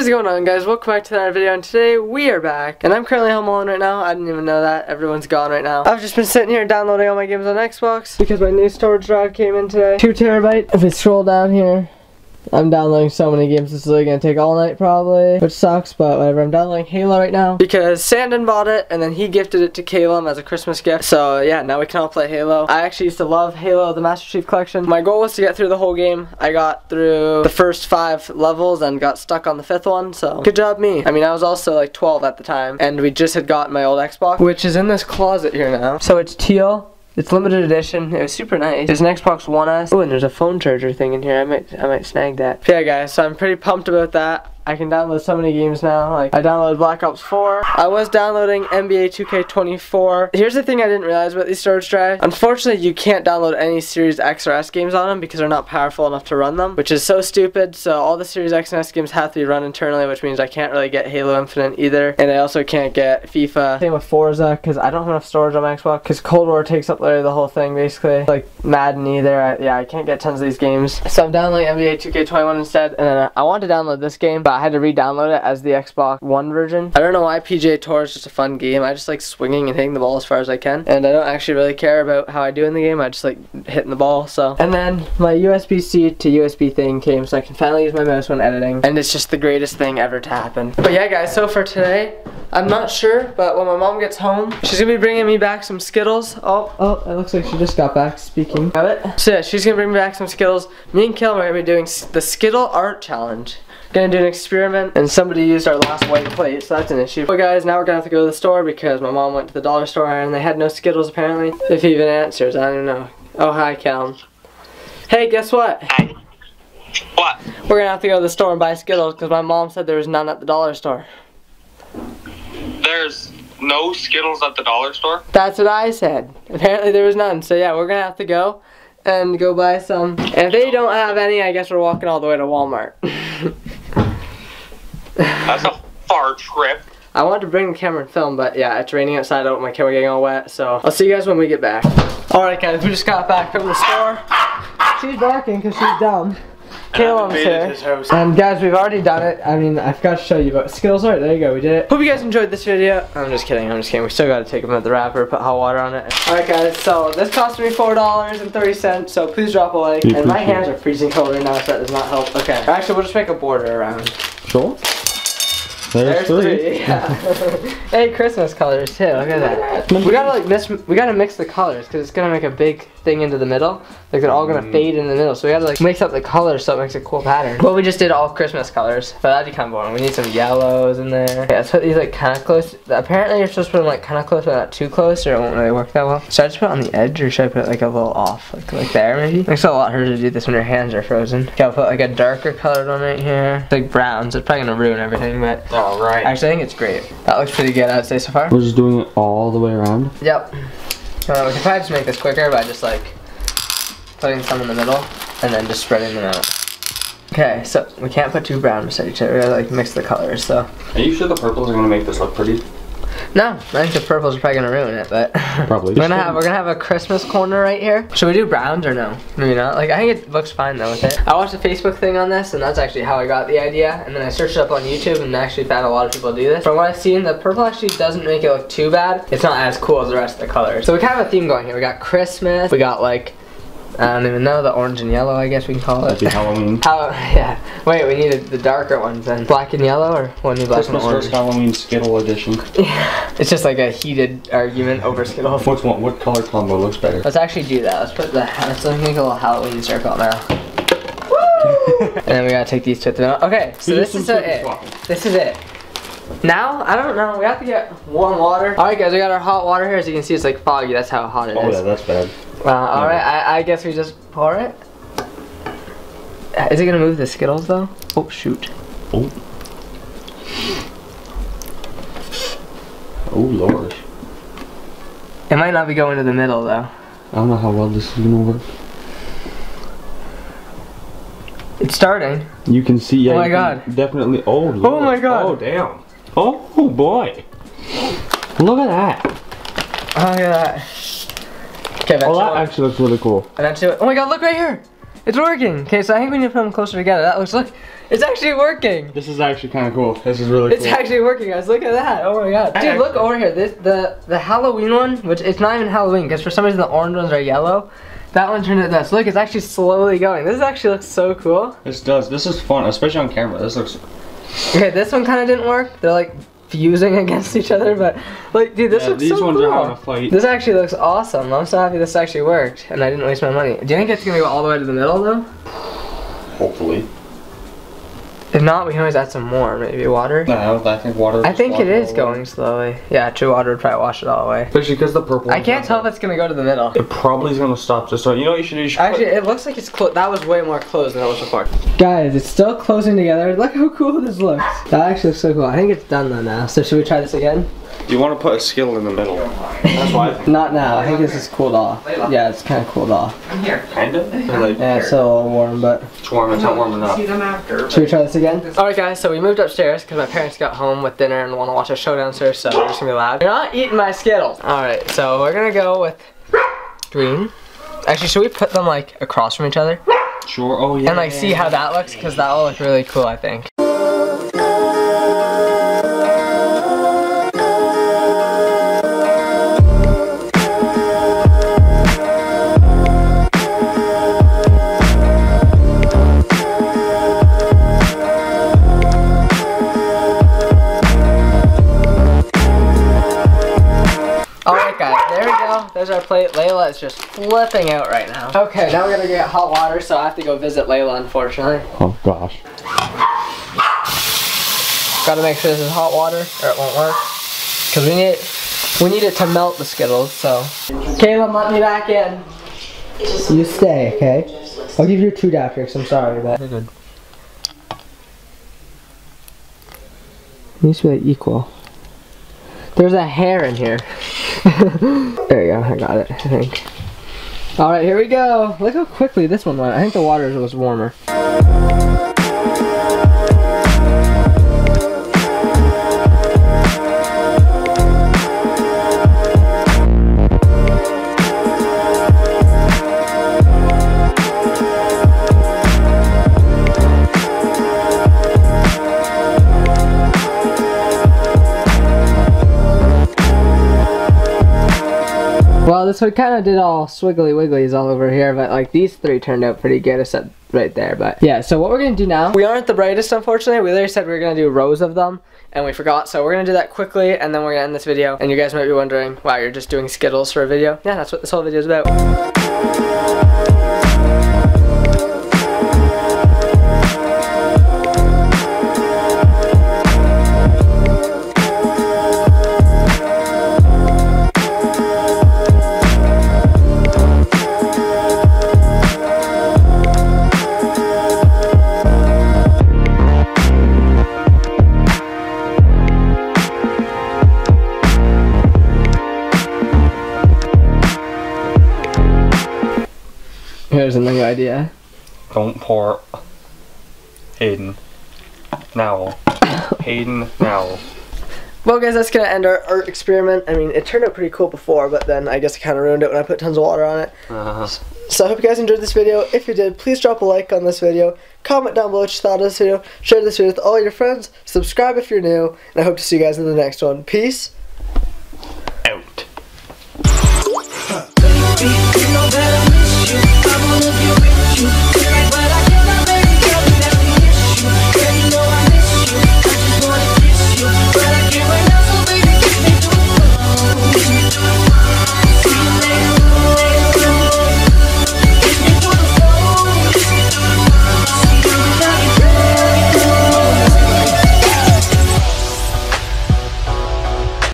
What is going on, guys? Welcome back to another video, and today we are back. And I'm currently home alone right now. I didn't even know that. Everyone's gone right now. I've just been sitting here downloading all my games on Xbox because my new storage drive came in today. 2 TB. If we scroll down here, I'm downloading so many games. This is really gonna take all night probably, which sucks, but whatever. I'm downloading Halo right now because Sandon bought it and then he gifted it to Kallum as a Christmas gift. So yeah, now we can all play Halo. I actually used to love Halo, the Master Chief Collection. My goal was to get through the whole game. I got through the first 5 levels and got stuck on the 5th one, so good job me. I mean, I was also like 12 at the time, and we just had gotten my old Xbox, which is in this closet here now. So it's teal. It's limited edition. It was super nice. There's an Xbox One S. Oh, and there's a phone charger thing in here. I might snag that. But yeah, guys, so I'm pretty pumped about that. I can download so many games now. Like, I downloaded Black Ops 4. I was downloading NBA 2K24. Here's the thing I didn't realize about these storage drives. Unfortunately, you can't download any Series X or S games on them because they're not powerful enough to run them, which is so stupid. So all the Series X and S games have to be run internally, which means I can't really get Halo Infinite either. And I also can't get FIFA. Same with Forza, because I don't have enough storage on my Xbox, because Cold War takes up literally the whole thing, basically. Like, Madden either. I can't get tons of these games. So I'm downloading NBA 2K21 instead, and then I wanted to download this game, but I had to re-download it as the Xbox One version. I don't know why. PGA Tour is just a fun game. I just like swinging and hitting the ball as far as I can, and I don't actually really care about how I do in the game. I just like hitting the ball. So, and then my USB-C to USB thing came, so I can finally use my mouse when editing, and it's just the greatest thing ever to happen. But yeah, guys, so for today, I'm not sure, but when my mom gets home, she's gonna be bringing me back some Skittles. Oh, it looks like she just got back, speaking of it. So yeah, she's gonna bring me back some Skittles. Me and Kallum are gonna be doing the Skittle Art Challenge. Gonna do an experiment, and somebody used our last white plate, so that's an issue. But guys, now we're gonna have to go to the store because my mom went to the dollar store and they had no Skittles apparently. If he even answers, I don't know. Oh, hi, Kallum. Hey, guess what? Hi. What? We're gonna have to go to the store and buy Skittles because my mom said there was none at the dollar store. There's no Skittles at the dollar store? That's what I said. Apparently there was none, so yeah, we're gonna have to go and go buy some. And if they don't have any, I guess we're walking all the way to Walmart. That's a far trip. I wanted to bring the camera and film, but yeah, it's raining outside. I don't want my camera getting all wet, so I'll see you guys when we get back. Alright, guys, we just got back from the store. She's barking because she's dumb. Kallum's here. And guys, we've already done it. I mean, I forgot to show you, but Skittles Art, there you go, we did it. Hope you guys enjoyed this video. I'm just kidding. We still gotta take them out the wrapper, put hot water on it. Alright, guys, so this cost me $4.30, so please drop a like. And my hands are freezing cold right now, so that does not help. Okay, actually, we'll just make a border around. Sure. There's three. Yeah. Hey, Christmas colors too. Look at that. We gotta mix the colors because it's gonna make a big thing into the middle. Like they're all gonna fade in the middle. So we gotta like mix up the colors so it makes a cool pattern. Well, we just did all Christmas colors, but that'd be kind of boring. We need some yellows in there. Yeah, let's put these like kind of close. Apparently you're supposed to put them like kind of close, but not too close, or it won't really work that well. Should I just put it on the edge, or should I put it like a little off, like there maybe? It makes it a lot harder to do this when your hands are frozen. Okay, I'll put like a darker colored one right here, like browns. So it's probably gonna ruin everything, but. Alright. Actually, I think it's great. That looks pretty good, I'd say, so far. We're just doing it all the way around? Yep. We can probably just make this quicker by just, like, putting some in the middle and then just spreading them out. Okay, so we can't put two brown beside each other. We gotta, like, mix the colors, so. Are you sure the purples are gonna make this look pretty? No, I think the purples are probably gonna ruin it, but probably. we're gonna have a Christmas corner right here. Should we do browns or no? Maybe not. Like I think it looks fine though with it. I watched a Facebook thing on this, and that's actually how I got the idea. And then I searched it up on YouTube and actually found a lot of people do this. From what I've seen, the purple actually doesn't make it look too bad. It's not as cool as the rest of the colors. So we kind of have a theme going here. We got Christmas. We got like. I don't even know, the orange and yellow, I guess we can call it. That'd be Halloween. Yeah. Wait, we needed the darker ones then. Black and yellow, or one new black and orange? Christmas first Halloween Skittle edition. Yeah. It's just like a heated argument over Skittles. What color combo looks better? Let's actually do that. Let's make a little Halloween circle now. Woo! And then we gotta take these two at the middle. Okay, so this is it. Now, I don't know, we have to get warm water. Alright guys, we got our hot water here. As you can see, it's like foggy, that's how hot it is. Oh yeah, that's bad. Alright, I guess we just pour it. Is it gonna move the Skittles though? Oh, shoot. Oh. Oh, Lord. It might not be going to the middle though. I don't know how well this is gonna work. It's starting. You can see, yeah. Oh my God. Definitely. Oh, Lord. Oh my God. Oh, damn. Oh, boy. Look at that. Oh, look at that. Okay, oh, that actually looks really cool. Oh my God, look right here! It's working! Okay, so I think we need to put them closer together. That looks, look! It's actually working. This is actually kind of cool. This is really cool. It's actually working, guys. Look at that. Oh my god. Dude, look over here. This the Halloween one, which it's not even Halloween because for some reason the orange ones are yellow. That one turned into this. Look, it's actually slowly going. This actually looks so cool. This does. This is fun, especially on camera. This looks... Okay, this one kind of didn't work. They're like fusing against each other, but like, dude, this looks so cool. These ones are out of fight. This actually looks awesome. I'm so happy this actually worked, and I didn't waste my money. Do you think it's gonna go all the way to the middle though? Hopefully. If not, we can always add some more. Maybe water? No, I think water... I think it is going slowly. Yeah, true, water would probably wash it all away. Especially because the purple... I can't tell if it's going to go to the middle. It probably is going to stop just so... You know what you should do? You should actually, it looks like it's close. That was way more closed than it was before. Guys, it's still closing together. Look how cool this looks. That actually looks so cool. I think it's done though now. So should we try this again? You want to put a Skittle in the middle. That's why I think. Not now. I think this is cooled ooff. Yeah, it's kind of cooled off. I'm here. Kind of? Like, yeah, it's still a little warm, but... It's warm. It's not warm enough. Should we try this again? Alright guys, so we moved upstairs because my parents got home with dinner and want to watch a show downstairs, so we're just going to be loud. You're not eating my Skittles. Alright, so we're going to go with green. Actually, should we put them like across from each other? Sure. Oh, yeah. And like see how that looks, because that will look really cool, I think. There's our plate. Layla is just flipping out right now. Okay, now we're gonna get hot water, so I have to go visit Layla, unfortunately. Oh gosh. Gotta make sure this is hot water, or it won't work. Cause we need it to melt the Skittles. So, Caleb, let me back in. You stay, okay? I'll give you a treat after, cause I'm sorry, but. It needs to be like equal. There's a hair in here. There you go, I got it, I think. Alright, here we go. Look how quickly this one went. I think the water was warmer. Well, this one kind of did all swiggly wigglies all over here, but like these three turned out pretty good except right there, but yeah, so what we're gonna do now, we aren't the brightest unfortunately, we literally said we were gonna do rows of them, and we forgot, so we're gonna do that quickly, and then we're gonna end this video, and you guys might be wondering, wow, you're just doing Skittles for a video? Yeah, that's what this whole video is about. Here's a new idea. Don't pour Hayden Nowell. Hayden Nowell. Well guys, that's gonna end our experiment. I mean, it turned out pretty cool before, but then I guess I kinda ruined it when I put tons of water on it. So I hope you guys enjoyed this video. If you did, please drop a like on this video. Comment down below what you thought of this video. Share this video with all your friends. Subscribe if you're new. And I hope to see you guys in the next one. Peace.